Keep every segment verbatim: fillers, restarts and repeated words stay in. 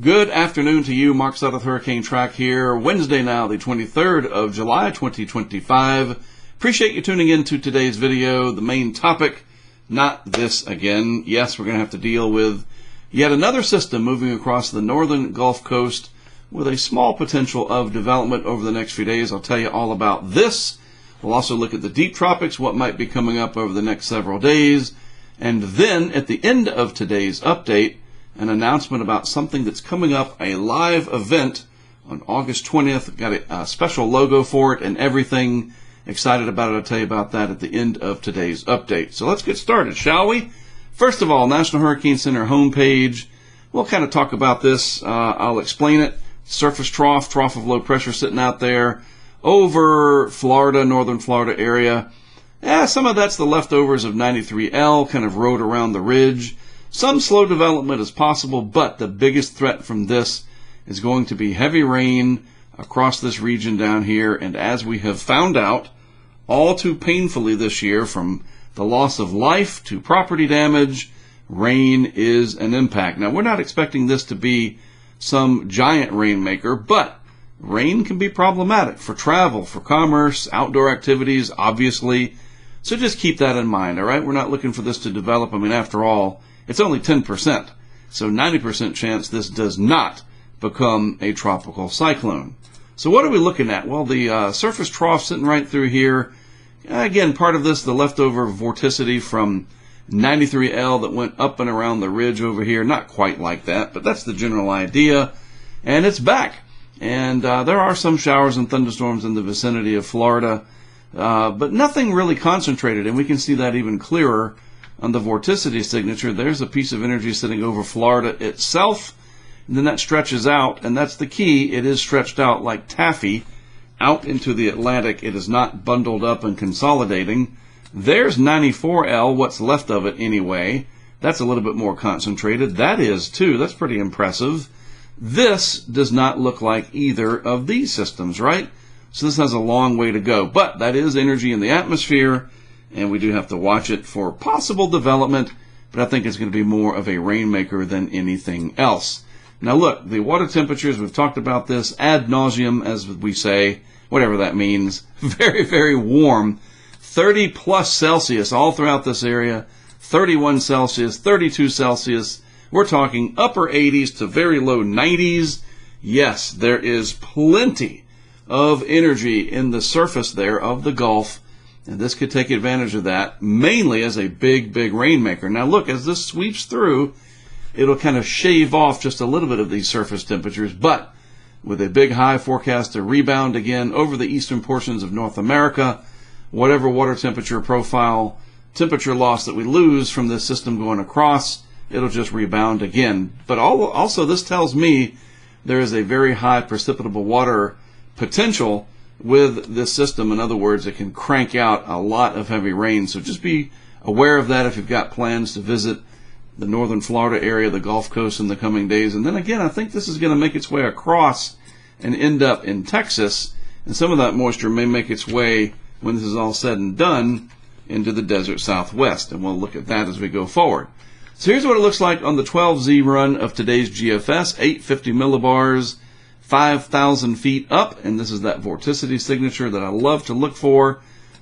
Good afternoon to you, Mark Sudduth, Hurricane Track here, Wednesday now, the twenty-third of July, twenty twenty-five. Appreciate you tuning in to today's video. The main topic, not this again. Yes, we're going to have to deal with yet another system moving across the northern Gulf Coast with a small potential of development over the next few days. I'll tell you all about this. We'll also look at the deep tropics, what might be coming up over the next several days. And then at the end of today's update, an announcement about something that's coming up, a live event on August twentieth. Got a, a special logo for it and everything. Excited about it. I'll tell you about that at the end of today's update. So let's get started, shall we? First of all, National Hurricane Center homepage. We'll kind of talk about this. Uh, I'll explain it. Surface trough, trough of low pressure sitting out there over Florida, northern Florida area. Yeah, some of that's the leftovers of ninety-three L kind of rode around the ridge. Some slow development is possible, but the biggest threat from this is going to be heavy rain across this region down here. And as we have found out all too painfully this year, from the loss of life to property damage, rain is an impact. Now, we're not expecting this to be some giant rainmaker, but rain can be problematic for travel, for commerce, outdoor activities, obviously. So just keep that in mind, all right? We're not looking for this to develop. I mean, after all, it's only ten percent, so ninety percent chance this does not become a tropical cyclone. So what are we looking at? Well, the uh, surface trough sitting right through here. Again, part of this, the leftover vorticity from ninety-three L that went up and around the ridge over here. Not quite like that, but that's the general idea. And it's back. And uh, there are some showers and thunderstorms in the vicinity of Florida, uh, but nothing really concentrated. And we can see that even clearer on the vorticity signature. There's a piece of energy sitting over Florida itself, and then that stretches out, and that's the key. It is stretched out like taffy out into the Atlantic. It is not bundled up and consolidating. There's ninety-four L, what's left of it anyway. That's a little bit more concentrated. That is too. That's pretty impressive. This does not look like either of these systems, right? So this has a long way to go, but that is energy in the atmosphere, and we do have to watch it for possible development, but I think it's going to be more of a rainmaker than anything else. Now look, the water temperatures, we've talked about this ad nauseum, as we say, whatever that means. Very, very warm, thirty plus Celsius all throughout this area, thirty-one Celsius, thirty-two Celsius. We're talking upper eighties to very low nineties. Yes, there is plenty of energy in the surface there of the Gulf, and this could take advantage of that, mainly as a big, big rainmaker. Now look, as this sweeps through, it'll kind of shave off just a little bit of these surface temperatures, but with a big high forecast to rebound again over the eastern portions of North America, whatever water temperature profile, temperature loss that we lose from this system going across, it'll just rebound again. But also this tells me there is a very high precipitable water potential with this system. In other words, it can crank out a lot of heavy rain. So just be aware of that if you've got plans to visit the northern Florida area, the Gulf Coast in the coming days. And then again, I think this is going to make its way across and end up in Texas. And some of that moisture may make its way, when this is all said and done, into the desert southwest. And we'll look at that as we go forward. So here's what it looks like on the twelve Z run of today's G F S, eight hundred fifty millibars. five thousand feet up, and this is that vorticity signature that I love to look for.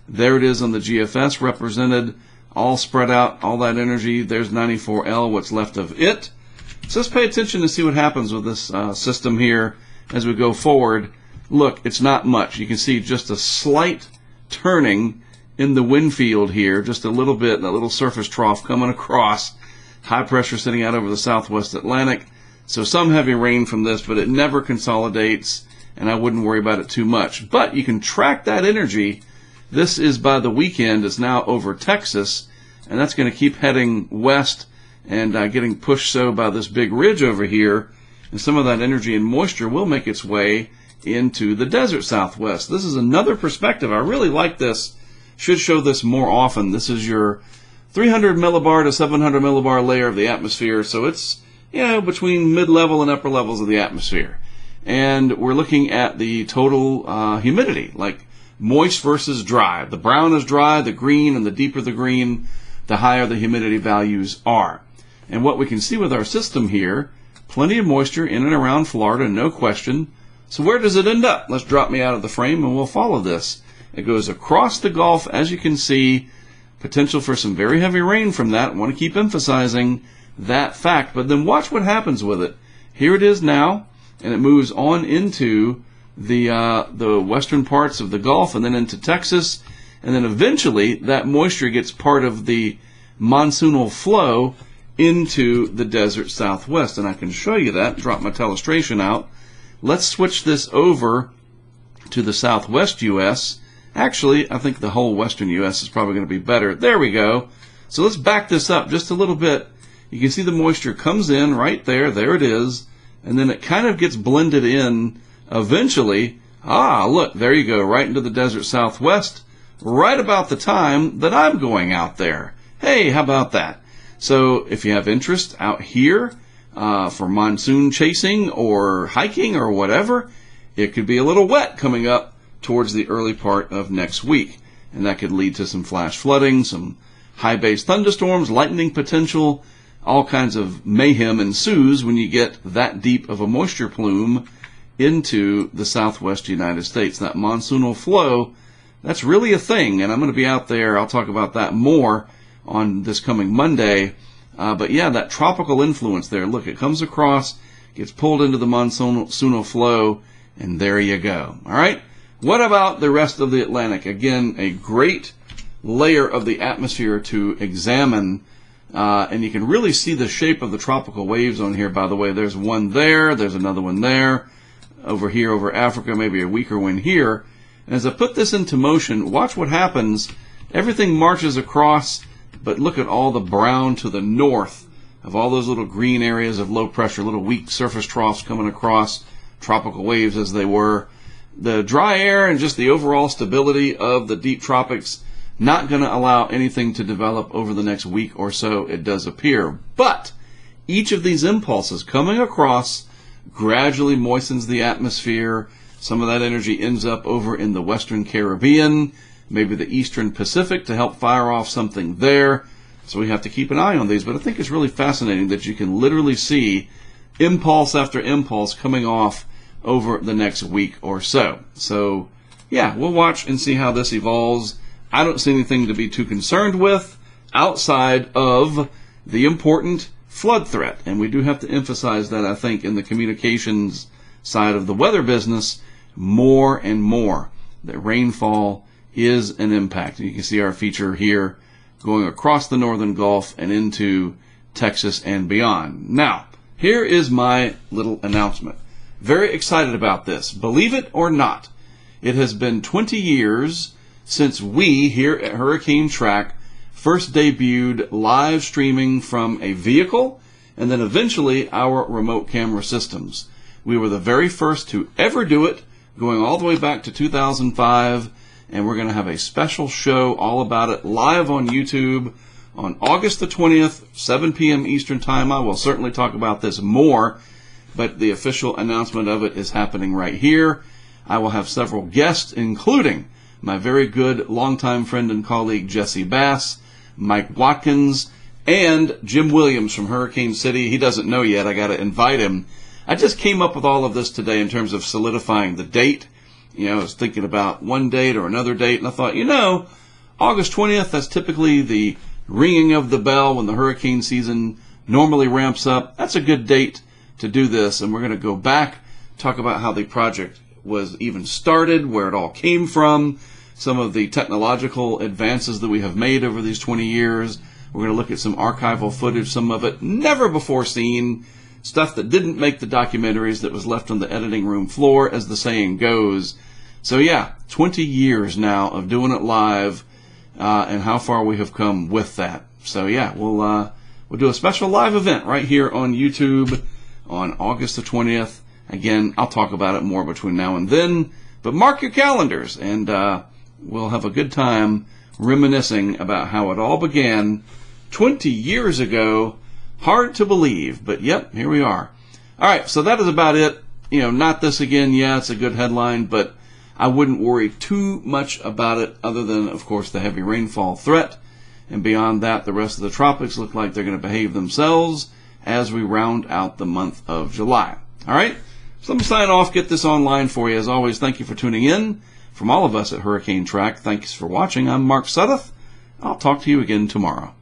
There it is on the G F S represented, all spread out, all that energy. There's ninety-four L, what's left of it. So let's pay attention to see what happens with this uh, system here as we go forward. Look, it's not much. You can see just a slight turning in the wind field here, just a little bit, that little surface trough coming across. High pressure sitting out over the southwest Atlantic. So some heavy rain from this, but it never consolidates, and I wouldn't worry about it too much. But you can track that energy. This is by the weekend. It's now over Texas, and that's going to keep heading west and uh, getting pushed so by this big ridge over here. And some of that energy and moisture will make its way into the desert southwest. This is another perspective. I really like this. Should show this more often. This is your three hundred millibar to seven hundred millibar layer of the atmosphere, so it's, you know, between mid-level and upper levels of the atmosphere. And we're looking at the total uh, humidity, like moist versus dry. The brown is dry, the green, and the deeper the green, the higher the humidity values are. And what we can see with our system here, Plenty of moisture in and around Florida, no question. So where does it end up? Let's drop me out of the frame and we'll follow this. It goes across the Gulf, as you can see. Potential for some very heavy rain from that. I want to keep emphasizing that fact. But then watch what happens with it. Here it is now, and it moves on into the uh, the western parts of the Gulf and then into Texas. And then eventually that moisture gets part of the monsoonal flow into the desert southwest. And I can show you that. Drop my telestration out. Let's switch this over to the southwest U S Actually, I think the whole western U S is probably going to be better. There we go. So let's back this up just a little bit. You can see the moisture comes in right there. There it is. And then it kind of gets blended in eventually. Ah, look, there you go, right into the desert southwest, right about the time that I'm going out there. Hey, how about that? So if you have interest out here uh, for monsoon chasing or hiking or whatever, it could be a little wet coming up towards the early part of next week. And that could lead to some flash flooding, some high base thunderstorms, lightning potential, all kinds of mayhem ensues when you get that deep of a moisture plume into the southwest United States. That monsoonal flow, that's really a thing. And I'm going to be out there. I'll talk about that more on this coming Monday. Uh, but yeah, that tropical influence there. Look, it comes across, gets pulled into the monsoonal flow, and there you go. All right. What about the rest of the Atlantic? Again, a great layer of the atmosphere to examine. Uh, and you can really see the shape of the tropical waves on here, by the way. There's one there. There's another one there. Over here, over Africa, maybe a weaker one here. And as I put this into motion, watch what happens. Everything marches across, but look at all the brown to the north of all those little green areas of low pressure, little weak surface troughs coming across, tropical waves as they were. The dry air and just the overall stability of the deep tropics not going to allow anything to develop over the next week or so, it does appear. But each of these impulses coming across gradually moistens the atmosphere. Some of that energy ends up over in the Western Caribbean, maybe the Eastern Pacific, to help fire off something there. So we have to keep an eye on these. But I think it's really fascinating that you can literally see impulse after impulse coming off over the next week or so. So yeah, we'll watch and see how this evolves. I don't see anything to be too concerned with outside of the important flood threat. And we do have to emphasize that, I think, in the communications side of the weather business more and more, that rainfall is an impact. And you can see our feature here going across the Northern Gulf and into Texas and beyond. Now, here is my little announcement. Very excited about this. Believe it or not, it has been twenty years since we here at Hurricane Track first debuted live streaming from a vehicle and then eventually our remote camera systems. We were the very first to ever do it, going all the way back to two thousand five, and we're going to have a special show all about it live on YouTube on August the twentieth, seven p m Eastern Time. I will certainly talk about this more, but the official announcement of it is happening right here. I will have several guests, including my very good longtime friend and colleague Jesse Bass, Mike Watkins, and Jim Williams from Hurricane City. He doesn't know yet. I got to invite him. I just came up with all of this today in terms of solidifying the date. You know, I was thinking about one date or another date, and I thought, you know, August twentieth, that's typically the ringing of the bell when the hurricane season normally ramps up. That's a good date to do this, and we're going to go back, talk about how the project was even started, where it all came from, some of the technological advances that we have made over these twenty years. We're going to look at some archival footage, some of it never before seen, stuff that didn't make the documentaries that was left on the editing room floor, as the saying goes. So yeah, twenty years now of doing it live, uh, and how far we have come with that. So yeah, we'll, uh, we'll do a special live event right here on YouTube on August the twentieth. Again, I'll talk about it more between now and then, but mark your calendars, and uh, we'll have a good time reminiscing about how it all began twenty years ago. Hard to believe, but yep, here we are. All right, so that is about it. You know, not this again. Yeah, it's a good headline, but I wouldn't worry too much about it other than, of course, the heavy rainfall threat. And beyond that, the rest of the tropics look like they're going to behave themselves. as we round out the month of July. All right, so let me sign off, get this online for you. As always, thank you for tuning in. From all of us at Hurricane Track, thanks for watching. I'm Mark Sudduth. I'll talk to you again tomorrow.